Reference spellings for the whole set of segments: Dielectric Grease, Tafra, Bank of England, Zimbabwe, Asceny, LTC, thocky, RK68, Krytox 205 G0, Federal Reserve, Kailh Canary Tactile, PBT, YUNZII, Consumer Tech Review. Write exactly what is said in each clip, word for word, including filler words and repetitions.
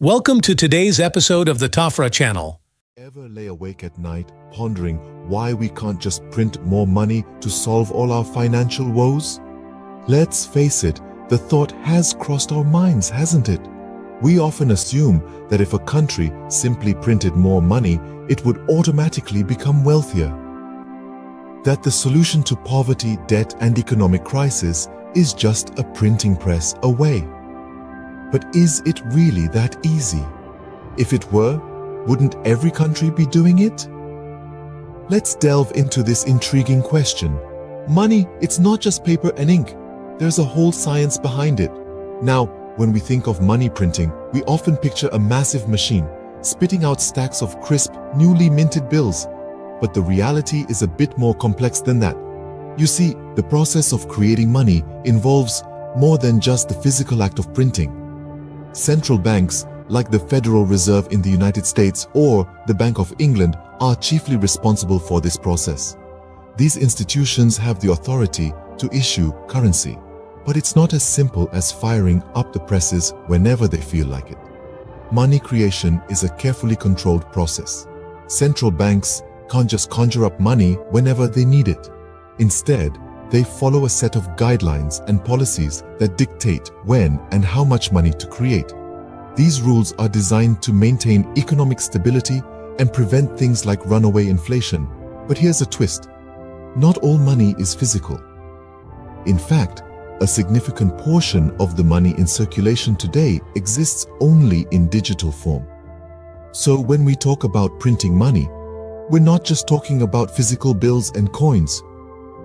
Welcome to today's episode of the Tafra channel. Ever lay awake at night pondering why we can't just print more money to solve all our financial woes? Let's face it, the thought has crossed our minds, hasn't it? We often assume that if a country simply printed more money, it would automatically become wealthier. That the solution to poverty, debt, and economic crisis is just a printing press away. But is it really that easy? If it were, wouldn't every country be doing it? Let's delve into this intriguing question. Money, it's not just paper and ink. There's a whole science behind it. Now, when we think of money printing, we often picture a massive machine spitting out stacks of crisp, newly minted bills. But the reality is a bit more complex than that. You see, the process of creating money involves more than just the physical act of printing. Central banks, like the Federal Reserve in the United States or the Bank of England, are chiefly responsible for this process. These institutions have the authority to issue currency, but it's not as simple as firing up the presses whenever they feel like it. Money creation is a carefully controlled process. Central banks can't just conjure up money whenever they need it. Instead, they follow a set of guidelines and policies that dictate when and how much money to create. These rules are designed to maintain economic stability and prevent things like runaway inflation. But here's a twist. Not all money is physical. In fact, a significant portion of the money in circulation today exists only in digital form. So when we talk about printing money, we're not just talking about physical bills and coins.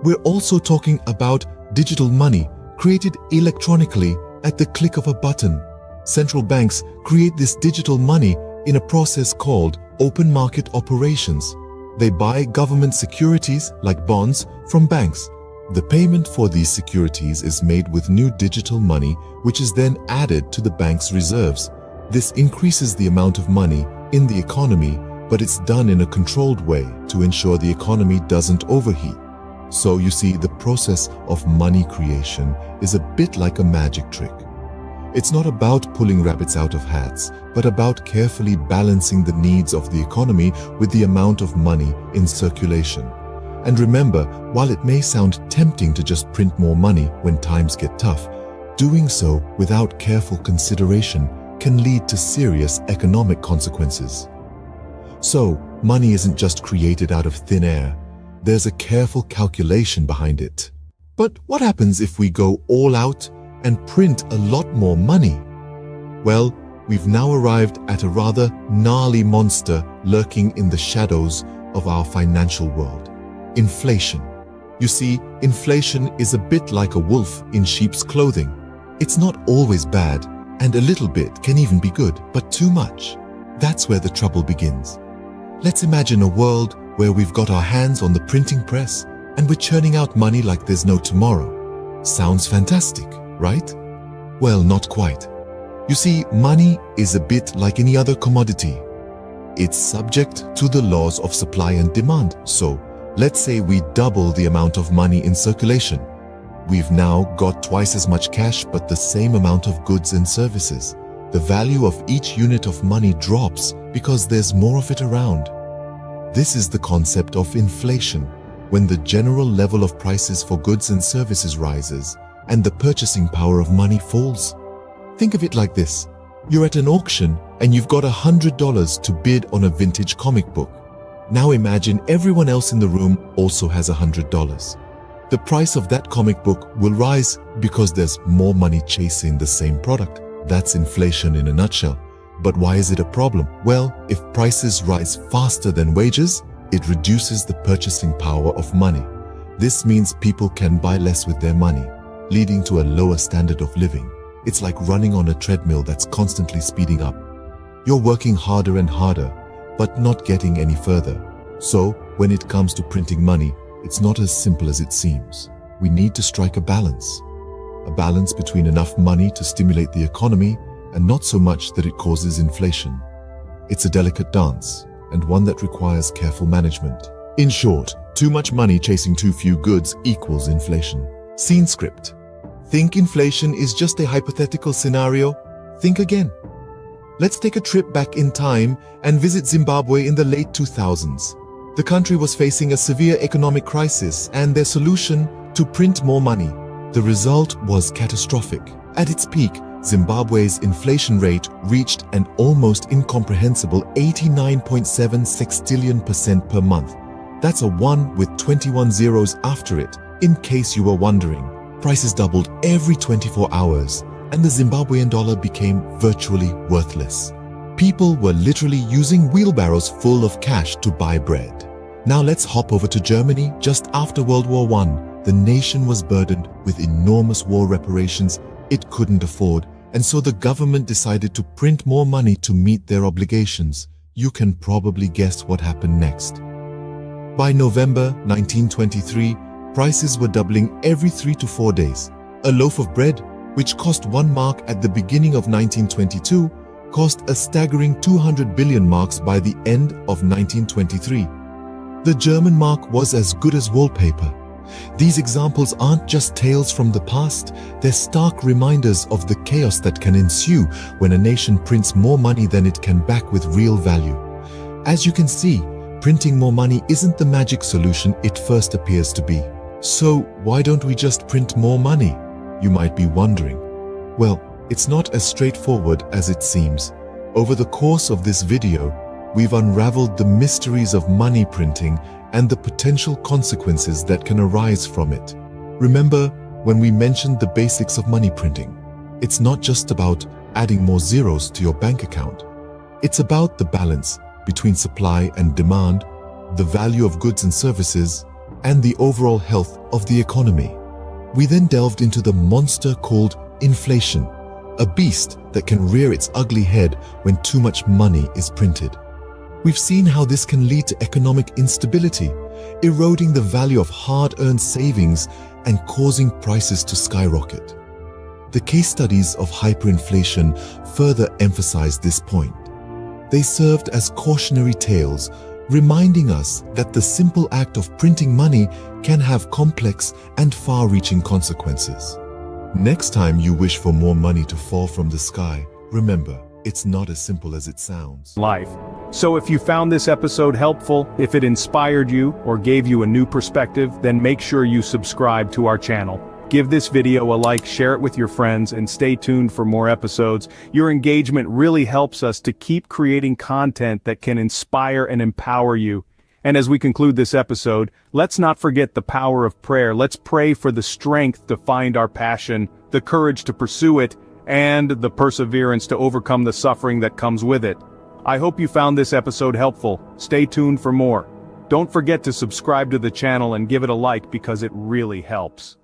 We're also talking about digital money created electronically at the click of a button. Central banks create this digital money in a process called open market operations. They buy government securities like bonds from banks. The payment for these securities is made with new digital money, which is then added to the bank's reserves. This increases the amount of money in the economy, but it's done in a controlled way to ensure the economy doesn't overheat. So you see, the process of money creation is a bit like a magic trick. It's not about pulling rabbits out of hats, but about carefully balancing the needs of the economy with the amount of money in circulation. And remember, while it may sound tempting to just print more money when times get tough, doing so without careful consideration can lead to serious economic consequences. So, money isn't just created out of thin air. There's a careful calculation behind it. But what happens if we go all out and print a lot more money? Well, we've now arrived at a rather gnarly monster lurking in the shadows of our financial world: inflation. You see, inflation is a bit like a wolf in sheep's clothing. It's not always bad, and a little bit can even be good, but too much. That's where the trouble begins. Let's imagine a world where we've got our hands on the printing press and we're churning out money like there's no tomorrow. Sounds fantastic, right? Well, not quite. You see, money is a bit like any other commodity. It's subject to the laws of supply and demand. So, let's say we double the amount of money in circulation. We've now got twice as much cash but the same amount of goods and services. The value of each unit of money drops because there's more of it around. This is the concept of inflation, when the general level of prices for goods and services rises and the purchasing power of money falls. Think of it like this. You're at an auction and you've got one hundred dollars to bid on a vintage comic book. Now imagine everyone else in the room also has one hundred dollars. The price of that comic book will rise because there's more money chasing the same product. That's inflation in a nutshell. But why is it a problem? Well, if prices rise faster than wages, it reduces the purchasing power of money. This means people can buy less with their money, leading to a lower standard of living. It's like running on a treadmill that's constantly speeding up. You're working harder and harder, but not getting any further. So, when it comes to printing money, it's not as simple as it seems. We need to strike a balance. A balance between enough money to stimulate the economy and not so much that it causes inflation. It's a delicate dance, and one that requires careful management. In short, too much money chasing too few goods equals inflation. Scene script. Think inflation is just a hypothetical scenario? Think again. Let's take a trip back in time and visit Zimbabwe in the late two thousands. The country was facing a severe economic crisis, and their solution, to print more money. The result was catastrophic. At its peak, Zimbabwe's inflation rate reached an almost incomprehensible eighty-nine point seven six billion percent per month. That's a one with twenty-one zeros after it, in case you were wondering. Prices doubled every twenty-four hours, and the Zimbabwean dollar became virtually worthless. People were literally using wheelbarrows full of cash to buy bread. Now let's hop over to Germany. Just after World War One, the nation was burdened with enormous war reparations it couldn't afford, and so the government decided to print more money to meet their obligations. You can probably guess what happened next. By November nineteen twenty-three, prices were doubling every three to four days. A loaf of bread, which cost one mark at the beginning of nineteen twenty-two, cost a staggering two hundred billion marks by the end of nineteen twenty-three. The German mark was as good as wallpaper. These examples aren't just tales from the past, they're stark reminders of the chaos that can ensue when a nation prints more money than it can back with real value. As you can see, printing more money isn't the magic solution it first appears to be. So why don't we just print more money, you might be wondering? Well, it's not as straightforward as it seems. Over the course of this video, we've unraveled the mysteries of money printing and the potential consequences that can arise from it. Remember when we mentioned the basics of money printing? It's not just about adding more zeros to your bank account. It's about the balance between supply and demand, the value of goods and services, and the overall health of the economy. We then delved into the monster called inflation, a beast that can rear its ugly head when too much money is printed. We've seen how this can lead to economic instability, eroding the value of hard-earned savings and causing prices to skyrocket. The case studies of hyperinflation further emphasized this point. They served as cautionary tales, reminding us that the simple act of printing money can have complex and far-reaching consequences. Next time you wish for more money to fall from the sky, remember, it's not as simple as it sounds. Life. So if you found this episode helpful, if it inspired you or gave you a new perspective, then make sure you subscribe to our channel. Give this video a like, share it with your friends, and stay tuned for more episodes. Your engagement really helps us to keep creating content that can inspire and empower you. And as we conclude this episode, let's not forget the power of prayer. Let's pray for the strength to find our passion, the courage to pursue it, and the perseverance to overcome the suffering that comes with it. I hope you found this episode helpful. Stay tuned for more. Don't forget to subscribe to the channel and give it a like because it really helps.